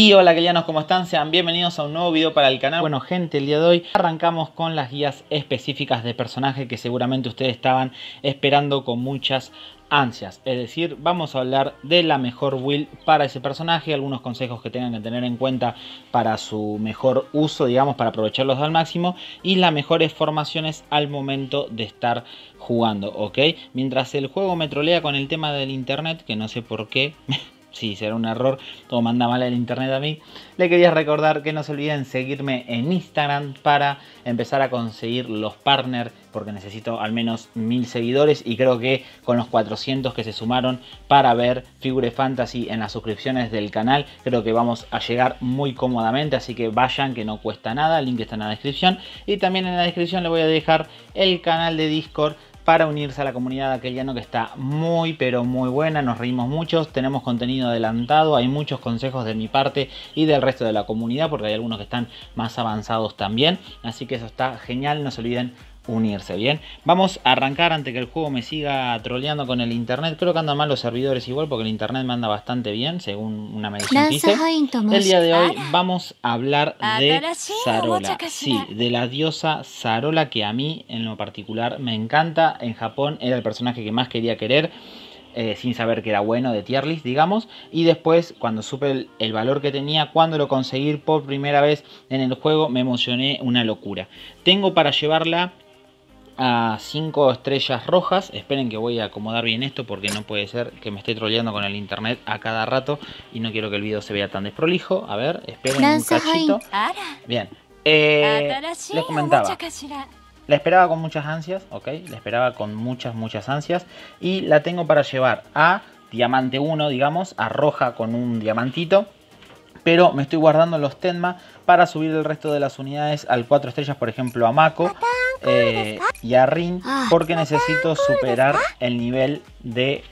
Y hola Akhelianos, ¿cómo están? Sean bienvenidos a un nuevo video para el canal. Bueno gente, el día de hoy arrancamos con las guías específicas de personaje que seguramente ustedes estaban esperando con muchas ansias. Es decir, vamos a hablar de la mejor build para ese personaje, algunos consejos que tengan que tener en cuenta para su mejor uso, digamos, para aprovecharlos al máximo, y las mejores formaciones al momento de estar jugando, ¿ok? Mientras el juego me trolea con el tema del internet, que no sé por qué... Sí, será un error, todo manda mal el internet a mí. Le quería recordar que no se olviden seguirme en Instagram para empezar a conseguir los partners, porque necesito al menos 1000 seguidores y creo que con los 400 que se sumaron para ver Figure Fantasy en las suscripciones del canal, creo que vamos a llegar muy cómodamente, así que vayan, que no cuesta nada, el link está en la descripción. Y también en la descripción le voy a dejar el canal de Discord para unirse a la comunidad de Akheliano, que está muy pero muy buena, nos reímos muchos, tenemos contenido adelantado, hay muchos consejos de mi parte y del resto de la comunidad, porque hay algunos que están más avanzados también, así que eso está genial, no se olviden unirse, ¿bien? Vamos a arrancar antes que el juego me siga troleando con el internet. Creo que andan mal los servidores igual, porque el internet me anda bastante bien, según una medición que hice. El día de hoy vamos a hablar de Zarola. Sí, de la diosa Zarola, que a mí en lo particular me encanta. En Japón era el personaje que más quería querer. Sin saber que era bueno de tier list, digamos, y después cuando supe el valor que tenía, cuando lo conseguí por primera vez en el juego, me emocioné una locura. Tengo para llevarla a 5 estrellas rojas. Esperen que voy a acomodar bien esto, porque no puede ser que me esté troleando con el internet a cada rato y no quiero que el video se vea tan desprolijo. A ver, esperen un cachito. Bien, les comentaba, la esperaba con muchas ansias, ok, la esperaba con muchas ansias, y la tengo para llevar a diamante 1, digamos, a roja con un diamantito, pero me estoy guardando los Tenma para subir el resto de las unidades al 4 estrellas, por ejemplo a Mako y a Rin, porque necesito superar el nivel de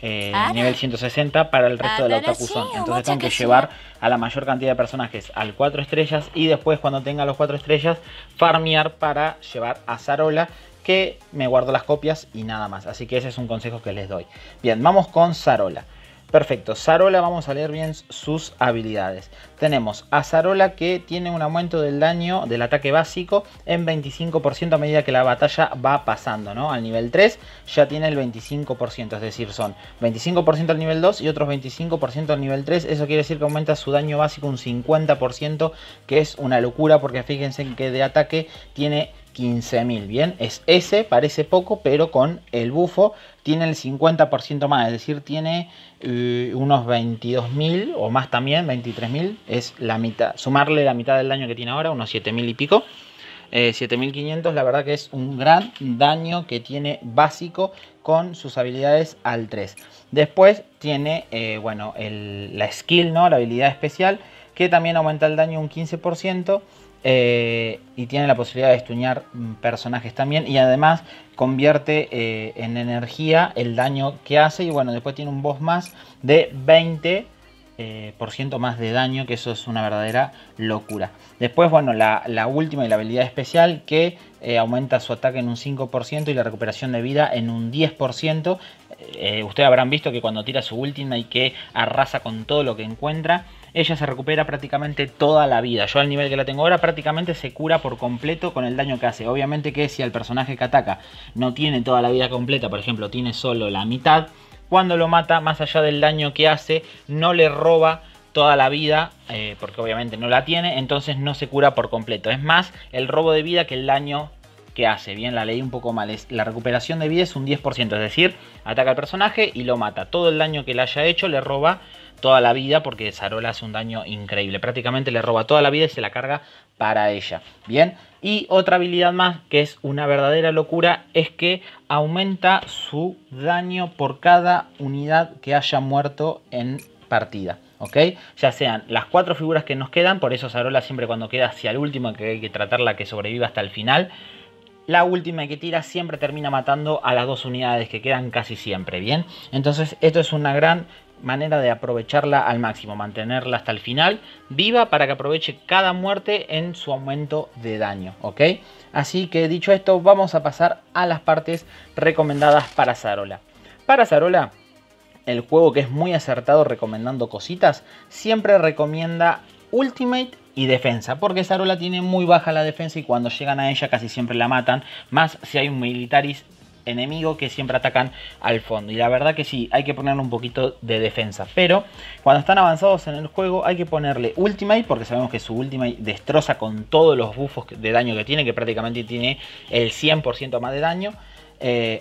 nivel 160 para el resto del Otakuzón. Entonces tengo que llevar a la mayor cantidad de personajes al 4 estrellas y después, cuando tenga los 4 estrellas, farmear para llevar a Zarola, que me guardo las copias y nada más. Así que ese es un consejo que les doy. Bien, vamos con Zarola. Perfecto, Zarola, vamos a leer bien sus habilidades. Tenemos a Zarola, que tiene un aumento del daño del ataque básico en 25% a medida que la batalla va pasando, ¿no? Al nivel 3 ya tiene el 25%, es decir, son 25% al nivel 2 y otros 25% al nivel 3. Eso quiere decir que aumenta su daño básico un 50%, que es una locura, porque fíjense que de ataque tiene 15.000, bien, es ese, parece poco, pero con el bufo tiene el 50% más, es decir, tiene unos 22.000 o más también, 23.000, es la mitad, sumarle la mitad del daño que tiene ahora, unos 7.000 y pico, 7.500, la verdad que es un gran daño que tiene básico con sus habilidades al 3. Después tiene, bueno, la skill, ¿no? La habilidad especial, que también aumenta el daño un 15%. Y tiene la posibilidad de stunear personajes también, y además convierte en energía el daño que hace. Y bueno, después tiene un boss más de 20% más de daño, que eso es una verdadera locura. Después, bueno, la última y la habilidad especial, que aumenta su ataque en un 5% y la recuperación de vida en un 10%. Ustedes habrán visto que cuando tira su última y que arrasa con todo lo que encuentra, ella se recupera prácticamente toda la vida. Yo, al nivel que la tengo ahora, prácticamente se cura por completo con el daño que hace. Obviamente que si el personaje que ataca no tiene toda la vida completa, por ejemplo, tiene solo la mitad, cuando lo mata, más allá del daño que hace, no le roba toda la vida, porque obviamente no la tiene, entonces no se cura por completo. Es más el robo de vida que el daño que hace. Bien, la leí un poco mal. La recuperación de vida es un 10%, es decir, ataca al personaje y lo mata. Todo el daño que le haya hecho le roba toda la vida, porque Zarola hace un daño increíble, prácticamente le roba toda la vida y se la carga para ella. Bien, y otra habilidad más, que es una verdadera locura, es que aumenta su daño por cada unidad que haya muerto en partida, ¿ok? Ya sean las 4 figuras que nos quedan, por eso Zarola siempre, cuando queda hacia el último, que hay que tratarla que sobreviva hasta el final, la última que tira siempre termina matando a las 2 unidades que quedan casi siempre, ¿bien? Entonces esto es una gran manera de aprovecharla al máximo, mantenerla hasta el final viva para que aproveche cada muerte en su aumento de daño, ¿ok? Así que, dicho esto, vamos a pasar a las partes recomendadas para Zarola. Para Zarola, el juego, que es muy acertado recomendando cositas, siempre recomienda Ultimate y defensa, porque Zarola tiene muy baja la defensa y cuando llegan a ella casi siempre la matan, más si hay un Militaris enemigo que siempre atacan al fondo. Y la verdad que sí, hay que ponerle un poquito de defensa, pero cuando están avanzados en el juego hay que ponerle Ultimate, porque sabemos que su Ultimate destroza con todos los buffos de daño que tiene, que prácticamente tiene el 100% más de daño.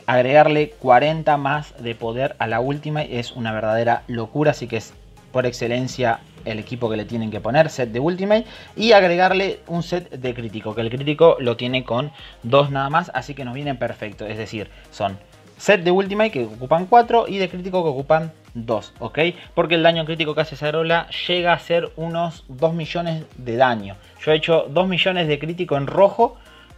Agregarle 40 más de poder a la Ultimate es una verdadera locura, así que es por excelencia el equipo que le tienen que poner, set de Ultimate, y agregarle un set de crítico, que el crítico lo tiene con 2 nada más, así que nos vienen perfecto. Es decir, son set de Ultimate que ocupan 4 y de crítico que ocupan 2, ¿ok? Porque el daño crítico que hace Zarola llega a ser unos 2 millones de daño. Yo he hecho 2 millones de crítico en rojo,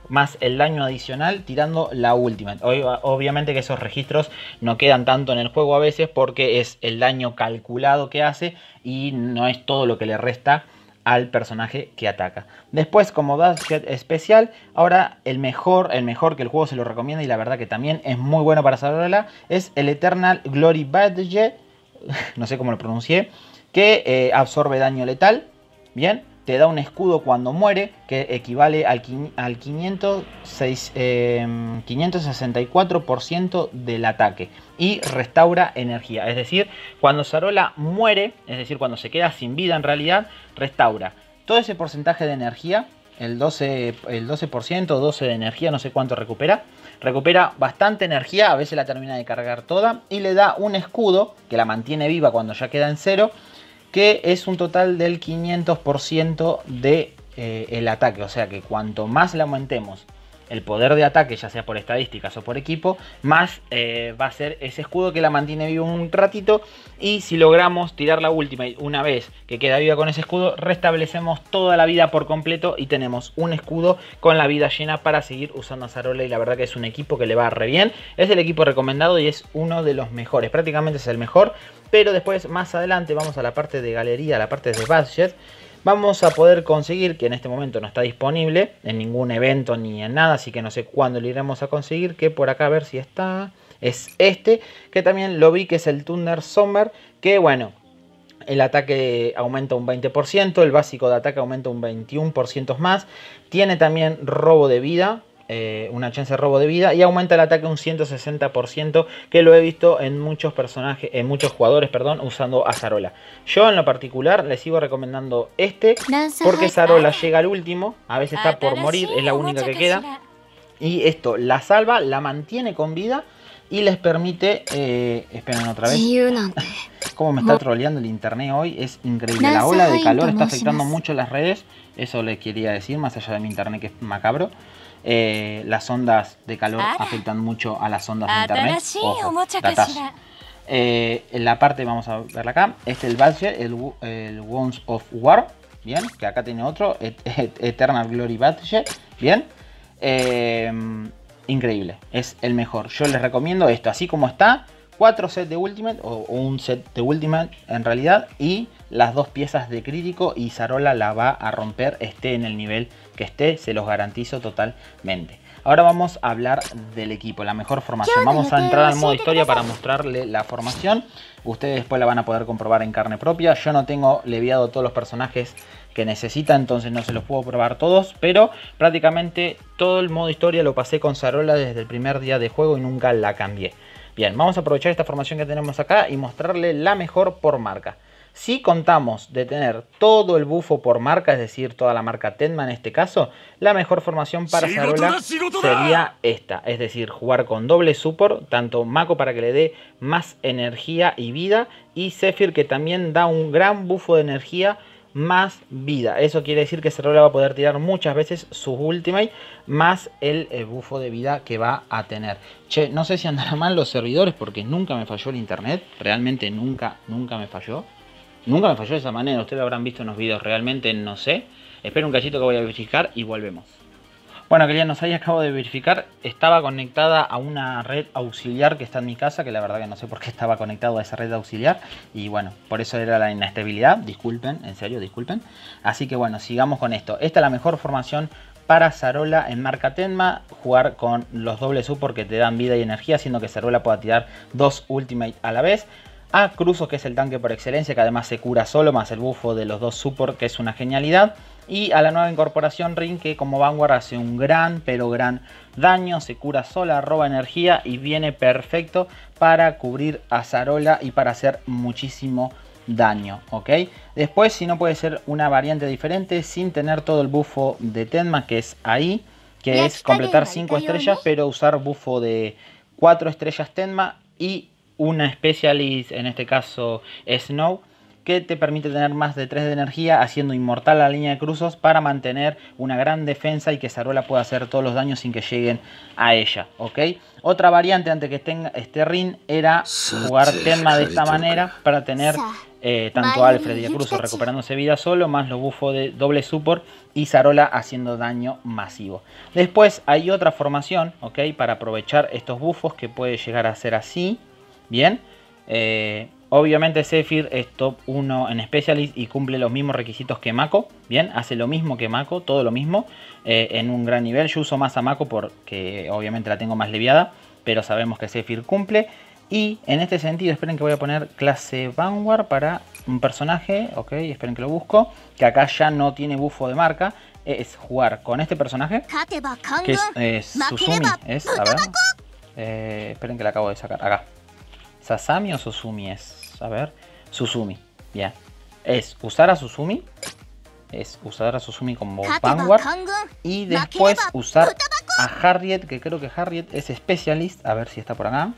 más el daño adicional tirando la Ultimate. Obviamente que esos registros no quedan tanto en el juego a veces, porque es el daño calculado que hace y no es todo lo que le resta al personaje que ataca. Después, como Basket especial, ahora el mejor que el juego se lo recomienda y la verdad que también es muy bueno para Zarola, es el Eternal Glory Badge, no sé cómo lo pronuncié, que absorbe daño letal, bien. Te da un escudo cuando muere que equivale al 564% del ataque y restaura energía. Es decir, cuando Zarola muere, es decir, cuando se queda sin vida en realidad, restaura todo ese porcentaje de energía, el 12 de energía, no sé cuánto recupera. Recupera bastante energía, a veces la termina de cargar toda y le da un escudo que la mantiene viva cuando ya queda en cero, que es un total del 500% de el ataque. O sea que cuanto más le aumentemos el poder de ataque, ya sea por estadísticas o por equipo, más va a ser ese escudo que la mantiene viva un ratito. Y si logramos tirar la Ultimate una vez que queda viva con ese escudo, restablecemos toda la vida por completo y tenemos un escudo con la vida llena para seguir usando a Zarola. Y la verdad que es un equipo que le va re bien, es el equipo recomendado y es uno de los mejores, prácticamente es el mejor. Pero después, más adelante, vamos a la parte de galería, a la parte de budget. Vamos a poder conseguir, que en este momento no está disponible en ningún evento ni en nada, así que no sé cuándo lo iremos a conseguir, que por acá a ver si está, es este, que también lo vi, que es el Thunder Summer, que bueno, el ataque aumenta un 20%, el básico de ataque aumenta un 21% más, tiene también robo de vida, una chance de robo de vida, y aumenta el ataque un 160%, que lo he visto en muchos personajes, en muchos jugadores, perdón, usando a Zarola. Yo en lo particular les sigo recomendando este, porque Zarola llega al último, a veces está por morir, es la única que queda, y esto la salva, la mantiene con vida y les permite, esperen otra vez, como me está troleando el internet hoy, es increíble, la ola de calor está afectando mucho las redes, eso les quería decir, más allá de mi internet que es macabro. Las ondas de calor afectan mucho a las ondas de internet. Ojo, en la parte, vamos a verla acá, este es el badge, el Wounds of War, bien, que acá tiene otro, Eternal Glory Badge, bien, increíble, es el mejor. Yo les recomiendo esto, así como está, 4 sets de Ultimate, o un set de Ultimate en realidad, y las 2 piezas de crítico, y Zarola la va a romper, esté en el nivel que esté, se los garantizo totalmente. Ahora vamos a hablar del equipo, la mejor formación. Vamos a entrar al modo historia para mostrarle la formación. Ustedes después la van a poder comprobar en carne propia. Yo no tengo leviado todos los personajes que necesita, entonces no se los puedo probar todos, pero prácticamente todo el modo historia lo pasé con Zarola desde el primer día de juego y nunca la cambié. Bien, vamos a aprovechar esta formación que tenemos acá y mostrarle la mejor por marca. Si contamos de tener todo el bufo por marca, es decir, toda la marca Tenma en este caso, la mejor formación para Zarola sería esta. Es decir, jugar con doble support, tanto Mako para que le dé más energía y vida, y Zephyr que también da un gran bufo de energía más vida. Eso quiere decir que Zarola va a poder tirar muchas veces sus Ultimate, más el bufo de vida que va a tener. Che, no sé si andarán mal los servidores, porque nunca me falló el internet, realmente nunca me falló. Nunca me falló de esa manera, ustedes lo habrán visto en los videos, realmente no sé. Espera un cachito que voy a verificar y volvemos. Bueno, Akhelianos, ahí acabo de verificar, estaba conectada a una red auxiliar que está en mi casa, que la verdad que no sé por qué estaba conectado a esa red auxiliar, y bueno, por eso era la inestabilidad, disculpen, en serio, disculpen. Así que bueno, sigamos con esto. Esta es la mejor formación para Zarola en marca Tenma, jugar con los dobles U porque te dan vida y energía, haciendo que Zarola pueda tirar 2 Ultimate a la vez. a Cruzos, que es el tanque por excelencia, que además se cura solo, más el bufo de los dos support, que es una genialidad. Y a la nueva incorporación Rin, que como Vanguard hace un gran, pero gran daño, se cura sola, roba energía y viene perfecto para cubrir a Zarola y para hacer muchísimo daño, ¿ok? Después, si no, puede ser una variante diferente sin tener todo el bufo de Tenma, que es ahí, que es completar 5 estrellas, pero usar bufo de 4 estrellas Tenma y una Specialist, en este caso Snow, que te permite tener más de 3 de energía, haciendo inmortal la línea de Cruzos para mantener una gran defensa y que Zarola pueda hacer todos los daños sin que lleguen a ella, ¿ok? Otra variante antes que tenga este Rin era jugar Tenma de esta manera para tener tanto Alfred y Cruzos recuperándose vida solo, más los buffos de doble support y Zarola haciendo daño masivo. Después hay otra formación, ¿ok? Para aprovechar estos buffos, que puede llegar a ser así, ¿bien? Obviamente Zephyr es top 1 en Specialist y cumple los mismos requisitos que Mako. Bien, hace lo mismo que Mako, todo lo mismo, en un gran nivel. Yo uso más a Mako porque obviamente la tengo más leviada, pero sabemos que Zephyr cumple. Y en este sentido, esperen que voy a poner clase Vanguard para un personaje, ok, esperen que lo busco, que acá ya no tiene bufo de marca. Es jugar con este personaje, que es Susumi, es, a ver, esperen que la acabo de sacar, acá. ¿Sasami o Susumi es? A ver, Susumi, bien. Es usar a Susumi. Es usar a Susumi como Vanguard. Y después usar a Harriet, que creo que Harriet es Specialist. A ver si está por acá.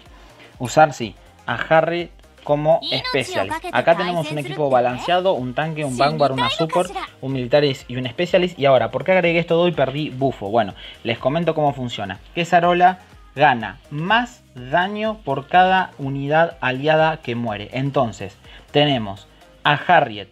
Usar, sí, a Harriet como Specialist. Acá tenemos un equipo balanceado, un tanque, un Vanguard, una Support, un Militar y un Specialist. Y ahora, ¿por qué agregué esto todo y perdí bufo? Bueno, les comento cómo funciona. Que Zarola gana más daño por cada unidad aliada que muere. Entonces tenemos a Harriet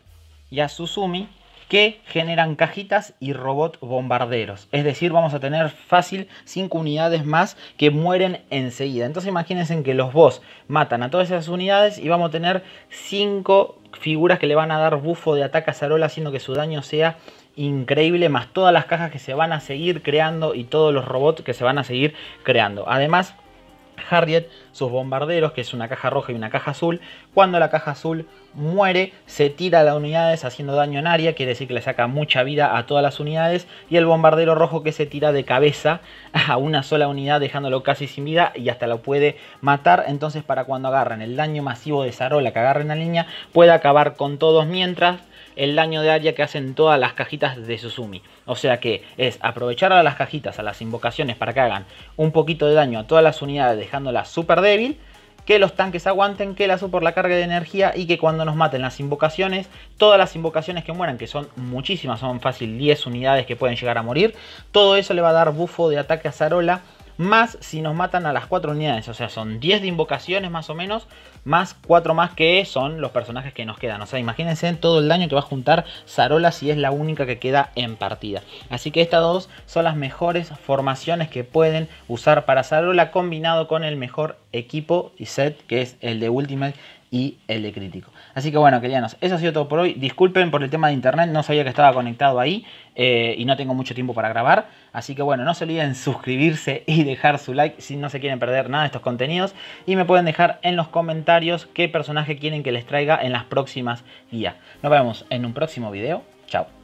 y a Susumi, que generan cajitas y robot bombarderos. Es decir, vamos a tener fácil 5 unidades más que mueren enseguida. Entonces imagínense que los boss matan a todas esas unidades y vamos a tener 5 figuras que le van a dar bufo de ataque a Zarola, haciendo que su daño sea increíble, más todas las cajas que se van a seguir creando y todos los robots que se van a seguir creando. Además, Harriet, sus bombarderos, que es una caja roja y una caja azul, cuando la caja azul muere, se tira a las unidades haciendo daño en área, quiere decir que le saca mucha vida a todas las unidades, y el bombardero rojo, que se tira de cabeza a una sola unidad, dejándolo casi sin vida y hasta lo puede matar. Entonces, para cuando agarren el daño masivo de Zarola, que agarren la línea, puede acabar con todos, mientras el daño de área que hacen todas las cajitas de Susumi. O sea que es aprovechar a las cajitas, a las invocaciones, para que hagan un poquito de daño a todas las unidades, dejándolas súper débil, que los tanques aguanten, que la support la carga de energía, y que cuando nos maten las invocaciones, todas las invocaciones que mueran, que son muchísimas, son fácil 10 unidades que pueden llegar a morir, todo eso le va a dar bufo de ataque a Zarola, más si nos matan a las 4 unidades, o sea, son 10 de invocaciones más o menos, más 4 más que son los personajes que nos quedan. O sea, imagínense todo el daño que va a juntar Zarola si es la única que queda en partida. Así que estas dos son las mejores formaciones que pueden usar para Zarola, combinado con el mejor equipo y set, que es el de Ultimate y el de crítico. Así que bueno, Akhelianos, eso ha sido todo por hoy. Disculpen por el tema de internet, no sabía que estaba conectado ahí y no tengo mucho tiempo para grabar. Así que bueno, no se olviden suscribirse y dejar su like si no se quieren perder nada de estos contenidos. Y me pueden dejar en los comentarios qué personaje quieren que les traiga en las próximas guías. Nos vemos en un próximo video. Chao.